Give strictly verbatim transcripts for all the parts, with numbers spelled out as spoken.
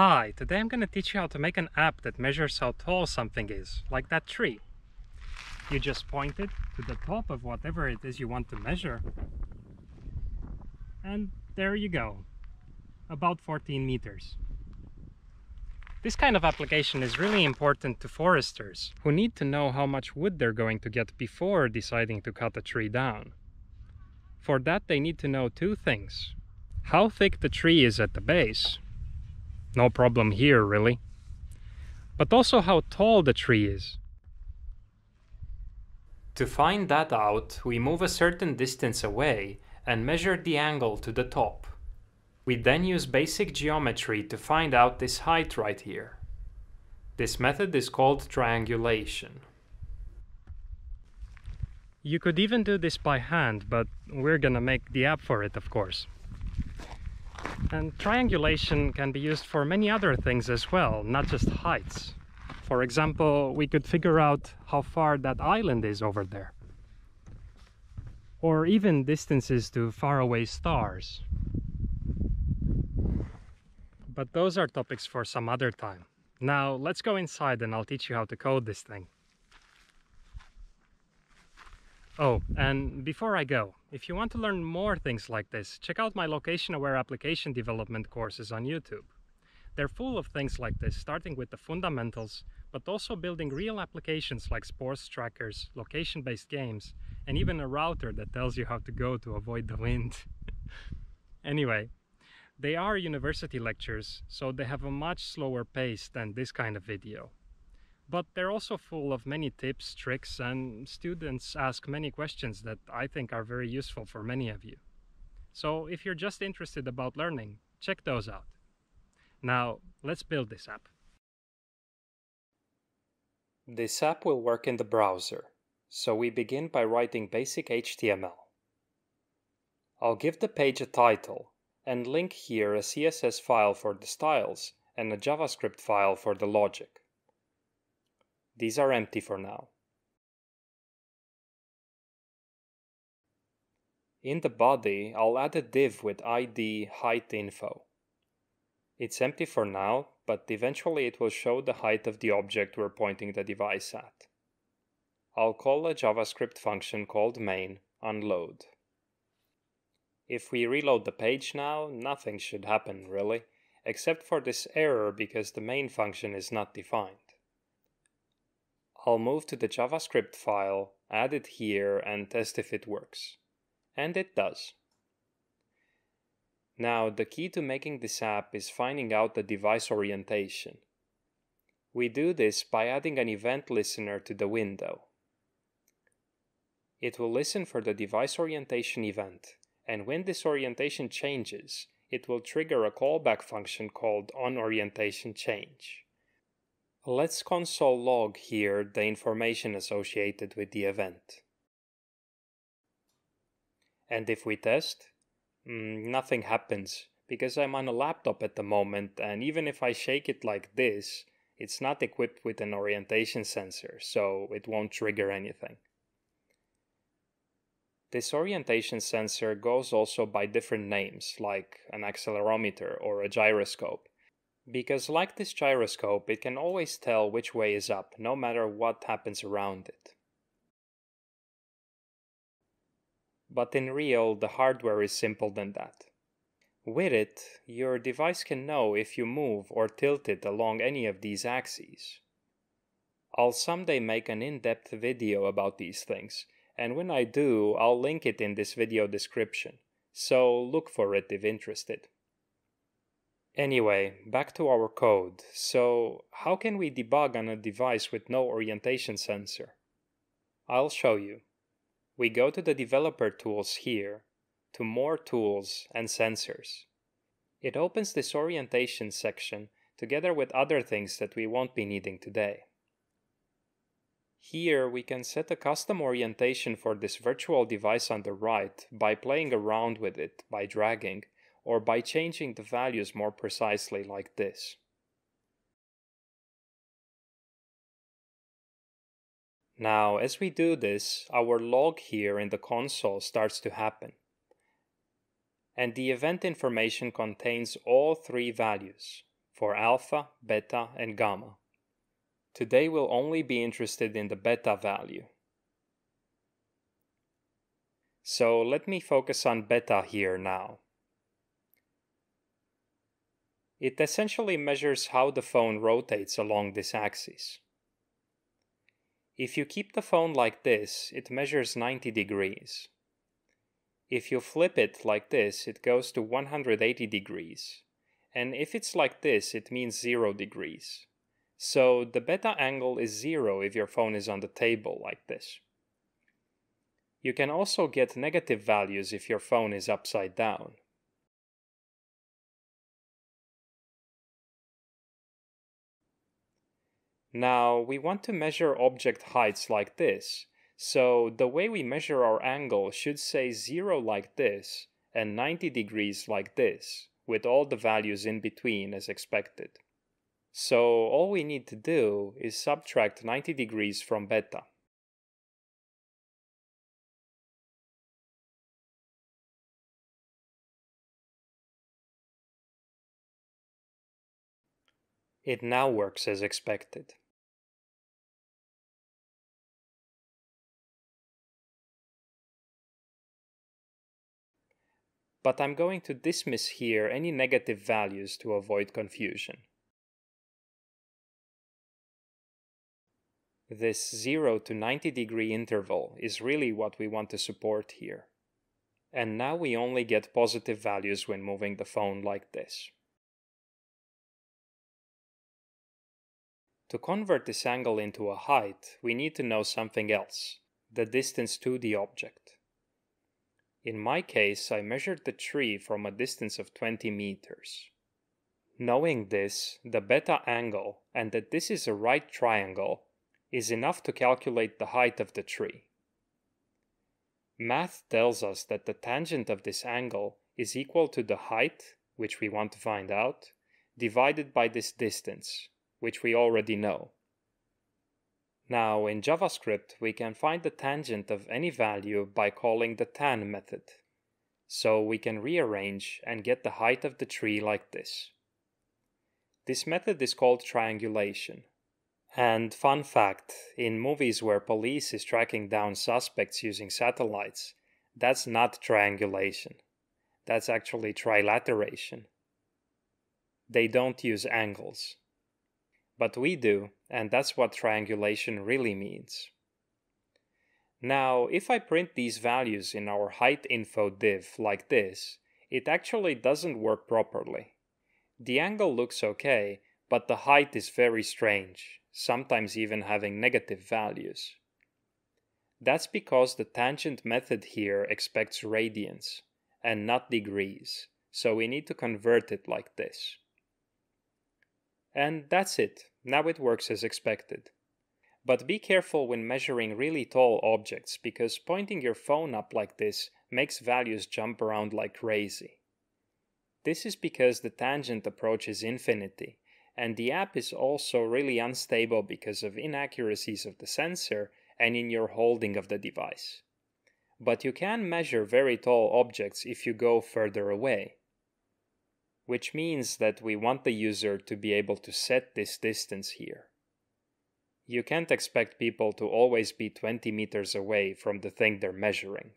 Hi, today I'm going to teach you how to make an app that measures how tall something is, like that tree. You just point it to the top of whatever it is you want to measure. And there you go, about fourteen meters. This kind of application is really important to foresters, who need to know how much wood they're going to get before deciding to cut a tree down. For that, they need to know two things. How thick the tree is at the base. No problem here, really. But also how tall the tree is. To find that out, we move a certain distance away and measure the angle to the top. We then use basic geometry to find out this height right here. This method is called triangulation. You could even do this by hand, but we're gonna make the app for it, of course. And triangulation can be used for many other things as well, not just heights. For example, we could figure out how far that island is over there. Or even distances to faraway stars. But those are topics for some other time. Now, let's go inside and I'll teach you how to code this thing. Oh, and before I go, if you want to learn more things like this, check out my location-aware application development courses on YouTube. They're full of things like this, starting with the fundamentals, but also building real applications like sports trackers, location-based games, and even a router that tells you how to go to avoid the wind. Anyway, they are university lectures, so they have a much slower pace than this kind of video. But they're also full of many tips, tricks, and students ask many questions that I think are very useful for many of you. So if you're just interested about learning, check those out. Now, let's build this app. This app will work in the browser, so we begin by writing basic H T M L. I'll give the page a title and link here a C S S file for the styles and a JavaScript file for the logic. These are empty for now. In the body, I'll add a div with I D height info. It's empty for now, but eventually it will show the height of the object we're pointing the device at. I'll call a JavaScript function called main unload. If we reload the page now, nothing should happen really, except for this error because the main function is not defined. I'll move to the JavaScript file, add it here, and test if it works. And it does. Now, the key to making this app is finding out the device orientation. We do this by adding an event listener to the window. It will listen for the device orientation event, and when this orientation changes, it will trigger a callback function called onOrientationChange. Let's console log here the information associated with the event. And if we test, nothing happens, because I'm on a laptop at the moment, and even if I shake it like this, it's not equipped with an orientation sensor, so it won't trigger anything. This orientation sensor goes also by different names, like an accelerometer or a gyroscope. Because like this gyroscope, it can always tell which way is up, no matter what happens around it. But in real, the hardware is simpler than that. With it, your device can know if you move or tilt it along any of these axes. I'll someday make an in-depth video about these things, and when I do, I'll link it in this video description, so look for it if interested. Anyway, back to our code. So, how can we debug on a device with no orientation sensor? I'll show you. We go to the developer tools here, to more tools and sensors. It opens this orientation section together with other things that we won't be needing today. Here we can set a custom orientation for this virtual device on the right by playing around with it, by dragging, or by changing the values more precisely like this. Now, as we do this, our log here in the console starts to happen. And the event information contains all three values, for alpha, beta, and gamma. Today we'll only be interested in the beta value. So let me focus on beta here now. It essentially measures how the phone rotates along this axis. If you keep the phone like this, it measures ninety degrees. If you flip it like this, it goes to one hundred eighty degrees. And if it's like this, it means zero degrees. So the beta angle is zero if your phone is on the table like this. You can also get negative values if your phone is upside down. Now, we want to measure object heights like this, so the way we measure our angle should say zero like this and ninety degrees like this, with all the values in between as expected. So all we need to do is subtract ninety degrees from beta. It now works as expected. But I'm going to dismiss here any negative values to avoid confusion. This zero to ninety degree interval is really what we want to support here. And now we only get positive values when moving the phone like this. To convert this angle into a height, we need to know something else, the distance to the object. In my case, I measured the tree from a distance of twenty meters. Knowing this, the beta angle, and that this is a right triangle, is enough to calculate the height of the tree. Math tells us that the tangent of this angle is equal to the height, which we want to find out, divided by this distance, which we already know. Now, in JavaScript, we can find the tangent of any value by calling the tan method. So we can rearrange and get the height of the tree like this. This method is called triangulation. And fun fact, in movies where police is tracking down suspects using satellites, that's not triangulation. That's actually trilateration. They don't use angles. But we do, and that's what triangulation really means. Now, if I print these values in our height info div like this, it actually doesn't work properly. The angle looks okay, but the height is very strange, sometimes even having negative values. That's because the tangent method here expects radians, and not degrees, so we need to convert it like this. And that's it. Now it works as expected. But be careful when measuring really tall objects, because pointing your phone up like this makes values jump around like crazy. This is because the tangent approaches infinity, and the app is also really unstable because of inaccuracies of the sensor and in your holding of the device. But you can measure very tall objects if you go further away, which means that we want the user to be able to set this distance here. You can't expect people to always be twenty meters away from the thing they're measuring.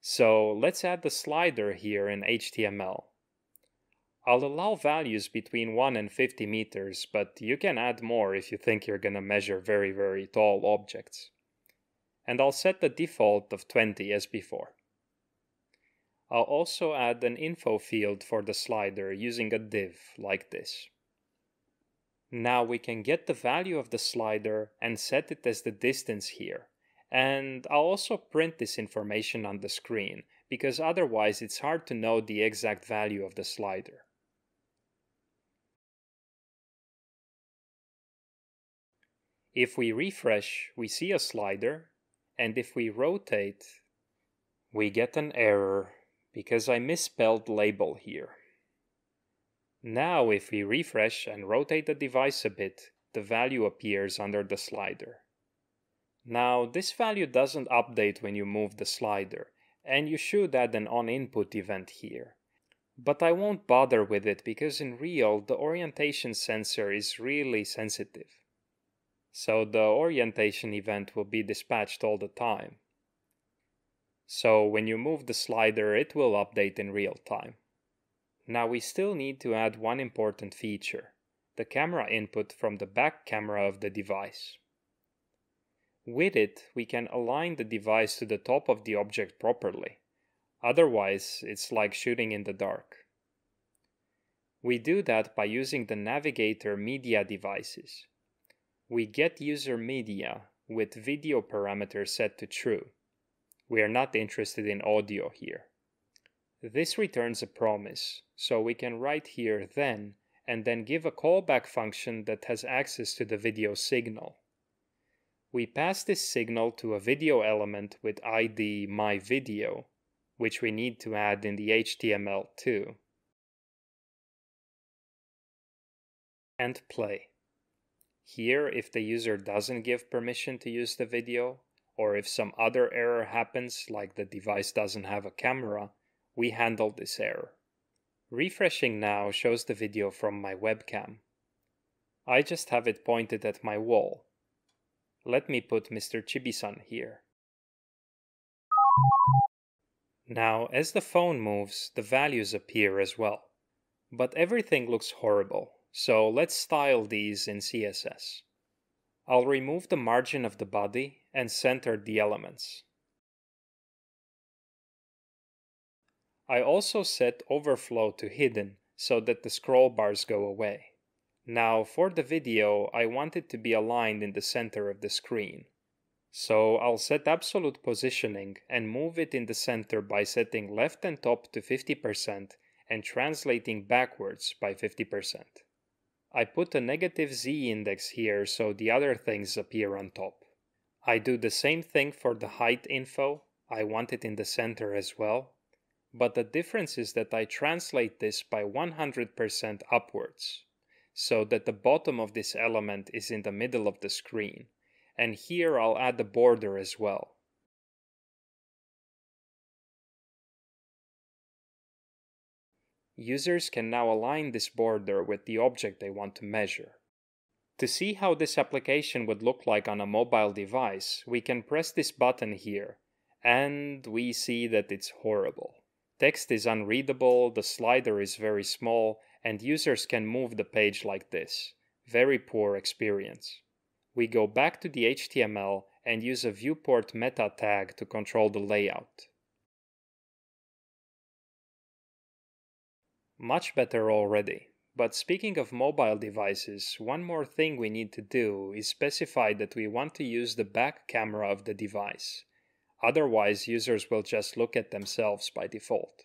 So let's add the slider here in H T M L. I'll allow values between one and fifty meters, but you can add more if you think you're gonna measure very, very tall objects. And I'll set the default of twenty as before. I'll also add an info field for the slider using a div like this. Now we can get the value of the slider and set it as the distance here. And I'll also print this information on the screen, because otherwise it's hard to know the exact value of the slider. If we refresh, we see a slider, and if we rotate, we get an error, because I misspelled label here. Now if we refresh and rotate the device a bit, the value appears under the slider. Now this value doesn't update when you move the slider, and you should add an on input event here. but I won't bother with it because in real the orientation sensor is really sensitive. So the orientation event will be dispatched all the time. So when you move the slider, it will update in real time. Now we still need to add one important feature, the camera input from the back camera of the device. With it, we can align the device to the top of the object properly. Otherwise, it's like shooting in the dark. We do that by using the navigator media devices. We get user media with video parameter set to true. We are not interested in audio here. This returns a promise, so we can write here then and then give a callback function that has access to the video signal. We pass this signal to a video element with I D myVideo, which we need to add in the H T M L too. And play. Here, if the user doesn't give permission to use the video, or if some other error happens, like the device doesn't have a camera, we handle this error. Refreshing now shows the video from my webcam. I just have it pointed at my wall. Let me put Mister Chibi-san here. Now, as the phone moves, the values appear as well. But everything looks horrible, so let's style these in C S S. I'll remove the margin of the body and center the elements. I also set overflow to hidden so that the scroll bars go away. Now, for the video, I want it to be aligned in the center of the screen. So I'll set absolute positioning and move it in the center by setting left and top to fifty percent and translating backwards by fifty percent. I put a negative Z index here so the other things appear on top. I do the same thing for the height info. I want it in the center as well. But the difference is that I translate this by one hundred percent upwards, so that the bottom of this element is in the middle of the screen. And here I'll add the border as well. Users can now align this border with the object they want to measure. To see how this application would look like on a mobile device, we can press this button here, and we see that it's horrible. Text is unreadable, the slider is very small, and users can move the page like this. Very poor experience. We go back to the H T M L and use a viewport meta tag to control the layout. Much better already, but speaking of mobile devices, one more thing we need to do is specify that we want to use the back camera of the device. Otherwise, users will just look at themselves by default.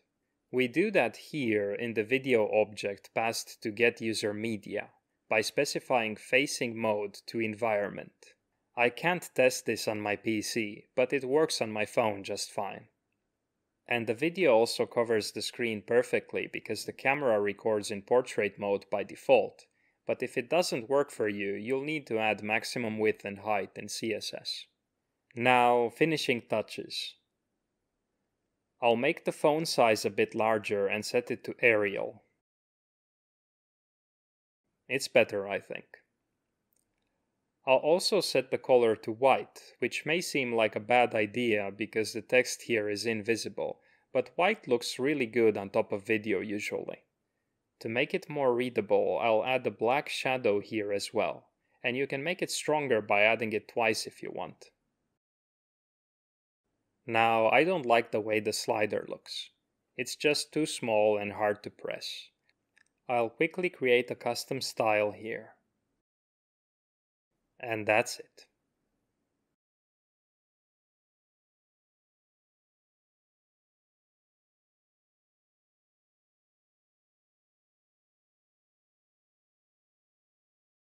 We do that here in the video object passed to getUserMedia by specifying facing mode to environment. I can't test this on my P C, but it works on my phone just fine. And the video also covers the screen perfectly because the camera records in portrait mode by default, but if it doesn't work for you, you'll need to add maximum width and height in C S S. Now, finishing touches. I'll make the phone size a bit larger and set it to Arial. It's better, I think. I'll also set the color to white, which may seem like a bad idea because the text here is invisible, but white looks really good on top of video usually. To make it more readable, I'll add a black shadow here as well, and you can make it stronger by adding it twice if you want. Now, I don't like the way the slider looks. It's just too small and hard to press. I'll quickly create a custom style here. And that's it.